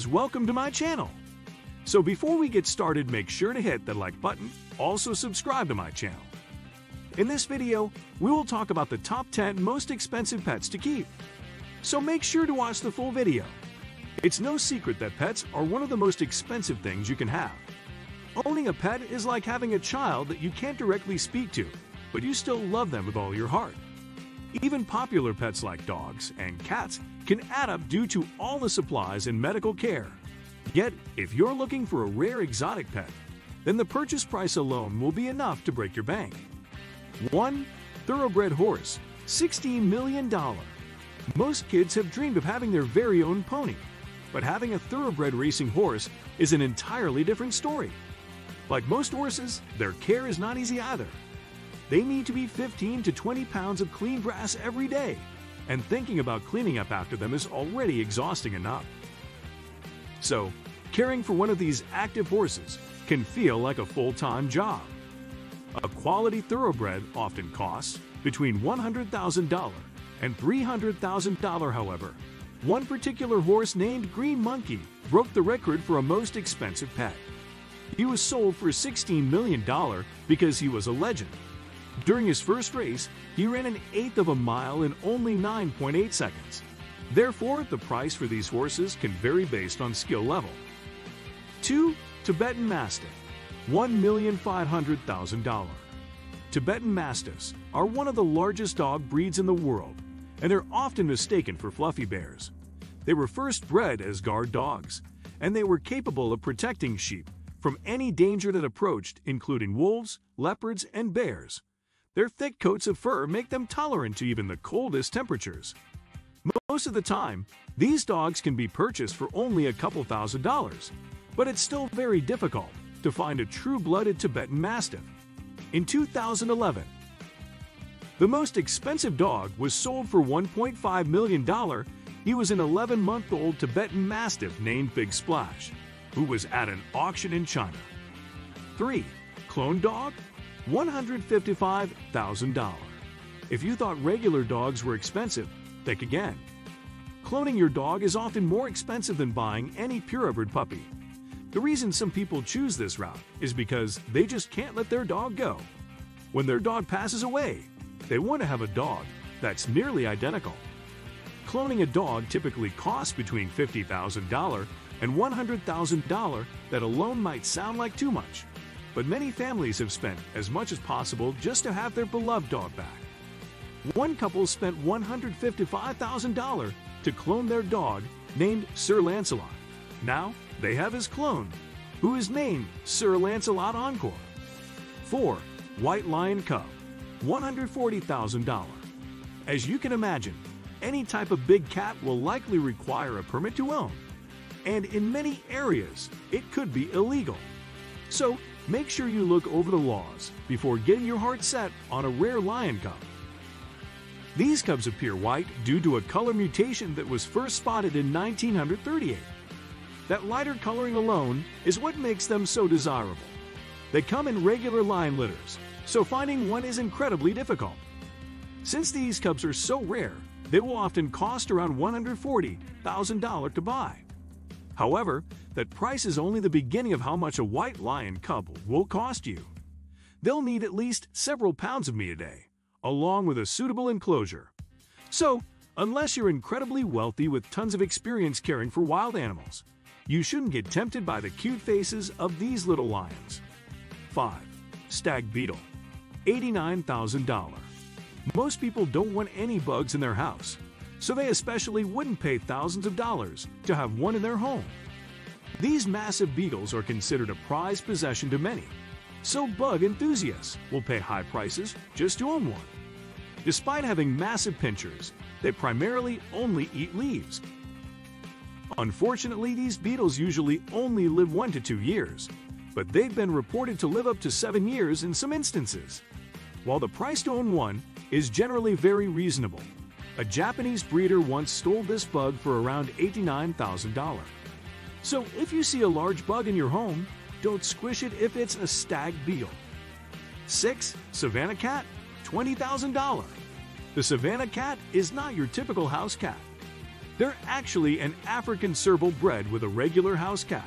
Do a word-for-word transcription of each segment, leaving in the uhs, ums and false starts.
guys, welcome to my channel. So before we get started, make sure to hit that like button. Also subscribe to my channel. In this video, we will talk about the top ten most expensive pets to keep. So make sure to watch the full video. It's no secret that pets are one of the most expensive things you can have. Owning a pet is like having a child that you can't directly speak to, but you still love them with all your heart. Even popular pets like dogs and cats can add up due to all the supplies and medical care. Yet, if you're looking for a rare exotic pet, then the purchase price alone will be enough to break your bank. one. Thoroughbred horse, sixteen million dollars. Most kids have dreamed of having their very own pony, but having a thoroughbred racing horse is an entirely different story. Like most horses, their care is not easy either. They need to be fifteen to twenty pounds of clean grass every day, and thinking about cleaning up after them is already exhausting enough. So, caring for one of these active horses can feel like a full-time job. A quality thoroughbred often costs between one hundred thousand dollars and three hundred thousand dollars, however. One particular horse named Green Monkey broke the record for a most expensive pet. He was sold for sixteen million dollars because he was a legend. During his first race, he ran an eighth of a mile in only nine point eight seconds. Therefore, the price for these horses can vary based on skill level. two. Tibetan Mastiff, one million five hundred thousand dollars. Tibetan Mastiffs are one of the largest dog breeds in the world, and they're often mistaken for fluffy bears. They were first bred as guard dogs, and they were capable of protecting sheep from any danger that approached, including wolves, leopards, and bears. Their thick coats of fur make them tolerant to even the coldest temperatures. Most of the time, these dogs can be purchased for only a couple thousand dollars, but it's still very difficult to find a true-blooded Tibetan Mastiff. In two thousand eleven, the most expensive dog was sold for one point five million dollars. He was an eleven-month-old Tibetan Mastiff named Big Splash, who was at an auction in China. three. Clone dog, one hundred fifty-five thousand dollars. If you thought regular dogs were expensive, think again. Cloning your dog is often more expensive than buying any purebred puppy. The reason some people choose this route is because they just can't let their dog go. When their dog passes away, they want to have a dog that's nearly identical. Cloning a dog typically costs between fifty thousand dollars and one hundred thousand dollars. That alone might sound like too much, but many families have spent as much as possible just to have their beloved dog back. One couple spent one hundred fifty-five thousand dollars to clone their dog named Sir Lancelot. Now, they have his clone, who is named Sir Lancelot Encore. four. White Lion Cub, one hundred forty thousand dollars. As you can imagine, any type of big cat will likely require a permit to own, and in many areas, it could be illegal. So, make sure you look over the laws before getting your heart set on a rare lion cub. These cubs appear white due to a color mutation that was first spotted in nineteen thirty-eight. That lighter coloring alone is what makes them so desirable. They come in regular lion litters, so finding one is incredibly difficult. Since these cubs are so rare, they will often cost around one hundred forty thousand dollars to buy. However, that price is only the beginning of how much a white lion cub will cost you. They'll need at least several pounds of meat a day, along with a suitable enclosure. So, unless you're incredibly wealthy with tons of experience caring for wild animals, you shouldn't get tempted by the cute faces of these little lions. five. Stag beetle, eighty-nine thousand dollars. Most people don't want any bugs in their house, so they especially wouldn't pay thousands of dollars to have one in their home. These massive beetles are considered a prized possession to many, so bug enthusiasts will pay high prices just to own one. Despite having massive pinchers, they primarily only eat leaves. Unfortunately, these beetles usually only live one to two years, but they've been reported to live up to seven years in some instances. While the price to own one is generally very reasonable, a Japanese breeder once stole this bug for around eighty-nine thousand dollars. So if you see a large bug in your home, don't squish it if it's a stag beetle. six. Savannah cat, twenty thousand dollars. The Savannah cat is not your typical house cat. They're actually an African serval bred with a regular house cow.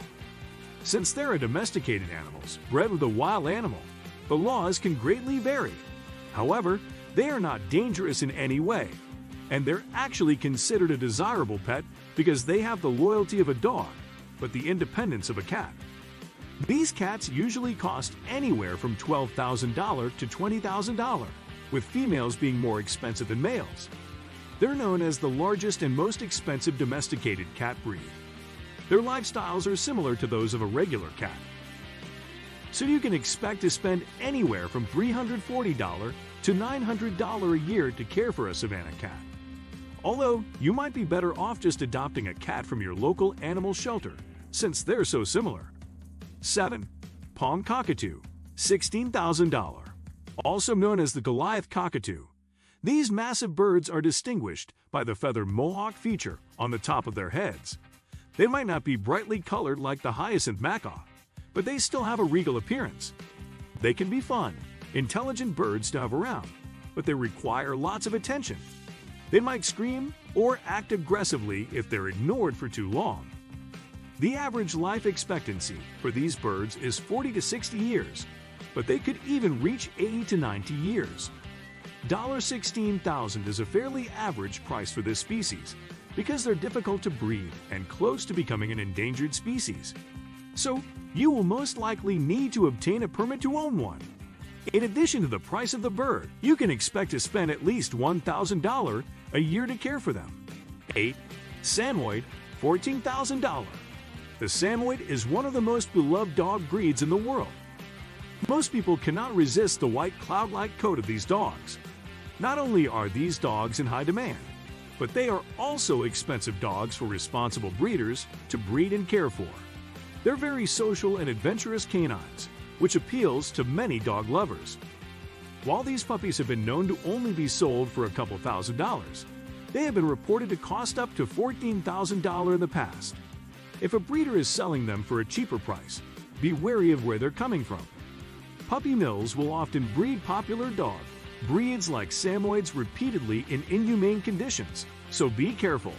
Since they're domesticated animals bred with a wild animal, the laws can greatly vary. However, they are not dangerous in any way, and they're actually considered a desirable pet because they have the loyalty of a dog, but the independence of a cat. These cats usually cost anywhere from twelve thousand dollars to twenty thousand dollars, with females being more expensive than males. They're known as the largest and most expensive domesticated cat breed. Their lifestyles are similar to those of a regular cat, so you can expect to spend anywhere from three hundred forty dollars to nine hundred dollars a year to care for a Savannah cat. Although, you might be better off just adopting a cat from your local animal shelter, since they're so similar. seven. Palm cockatoo, sixteen thousand dollars. Also known as the Goliath cockatoo, these massive birds are distinguished by the feather mohawk feature on the top of their heads. They might not be brightly colored like the Hyacinth Macaw, but they still have a regal appearance. They can be fun, intelligent birds to have around, but they require lots of attention. They might scream or act aggressively if they're ignored for too long. The average life expectancy for these birds is forty to sixty years, but they could even reach eighty to ninety years. sixteen thousand dollars is a fairly average price for this species because they're difficult to breed and close to becoming an endangered species. So, you will most likely need to obtain a permit to own one. In addition to the price of the bird, you can expect to spend at least one thousand dollars a year to care for them. eight. Samoyed, fourteen thousand dollars. The Samoyed is one of the most beloved dog breeds in the world. Most people cannot resist the white cloud-like coat of these dogs. Not only are these dogs in high demand, but they are also expensive dogs for responsible breeders to breed and care for. They're very social and adventurous canines, which appeals to many dog lovers. While these puppies have been known to only be sold for a couple thousand dollars, they have been reported to cost up to fourteen thousand dollars in the past. If a breeder is selling them for a cheaper price, be wary of where they're coming from. Puppy mills will often breed popular dog breeds like Samoyeds repeatedly in inhumane conditions, so be careful.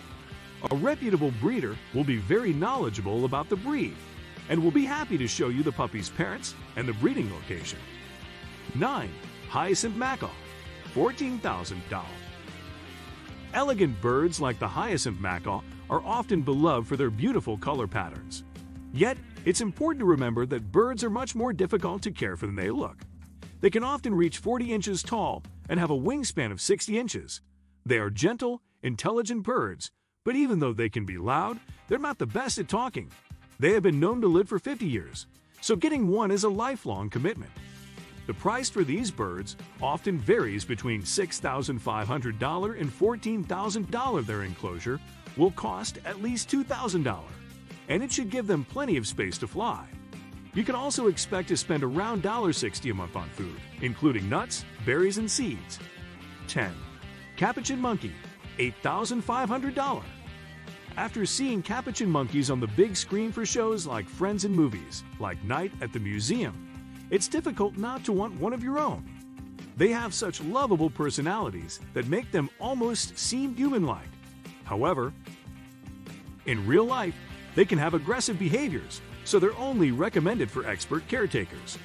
A reputable breeder will be very knowledgeable about the breed and will be happy to show you the puppy's parents and the breeding location. nine. Hyacinth Macaw, fourteen thousand dollars. Elegant birds like the Hyacinth Macaw are often beloved for their beautiful color patterns. Yet, it's important to remember that birds are much more difficult to care for than they look. They can often reach forty inches tall and have a wingspan of sixty inches. They are gentle, intelligent birds, but even though they can be loud, they're not the best at talking. They have been known to live for fifty years, so getting one is a lifelong commitment. The price for these birds often varies between six thousand five hundred dollars and fourteen thousand dollars. Their enclosure will cost at least two thousand dollars, and it should give them plenty of space to fly. You can also expect to spend around one dollar sixty a month on food, including nuts, berries, and seeds. ten. Capuchin monkey, eight thousand five hundred dollars. After seeing capuchin monkeys on the big screen for shows like Friends and movies, like Night at the Museum, it's difficult not to want one of your own. They have such lovable personalities that make them almost seem human-like. However, in real life, they can have aggressive behaviors, so they're only recommended for expert caretakers.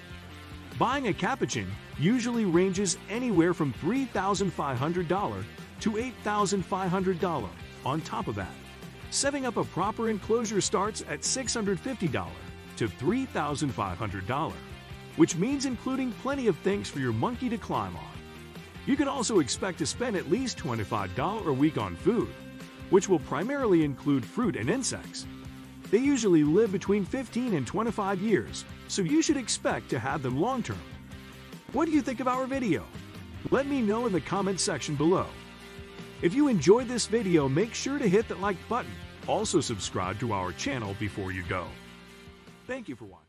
Buying a capuchin usually ranges anywhere from three thousand five hundred dollars to eight thousand five hundred dollars. On top of that, setting up a proper enclosure starts at six hundred fifty dollars to three thousand five hundred dollars, which means including plenty of things for your monkey to climb on. You can also expect to spend at least twenty-five dollars a week on food, which will primarily include fruit and insects. They usually live between fifteen and twenty-five years, so you should expect to have them long term. What do you think of our video? Let me know in the comments section below. If you enjoyed this video, make sure to hit that like button. Also subscribe to our channel before you go. Thank you for watching.